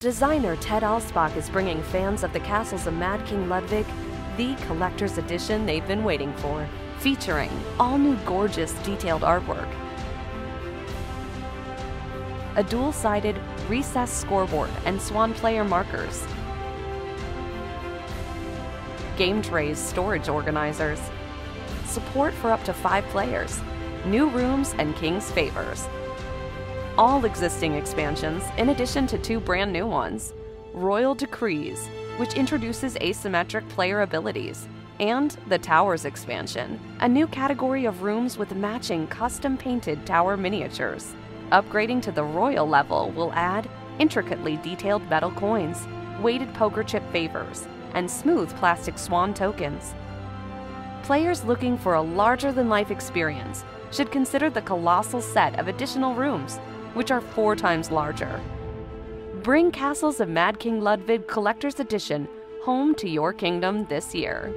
Designer Ted Alspach is bringing fans of the Castles of Mad King Ludwig the collector's edition they've been waiting for, featuring all new gorgeous detailed artwork, a dual-sided recessed scoreboard and swan player markers, game trays, storage organizers, support for up to 5 players, new rooms and King's favors. All existing expansions, in addition to 2 brand new ones, Royal Decrees, which introduces asymmetric player abilities, and the Towers expansion, a new category of rooms with matching custom-painted tower miniatures. Upgrading to the Royal level will add intricately detailed metal coins, weighted poker chip favors, and smooth plastic swan tokens. Players looking for a larger-than-life experience should consider the colossal set of additional rooms, which are 4 times larger. Bring Castles of Mad King Ludwig Collector's Edition home to your kingdom this year.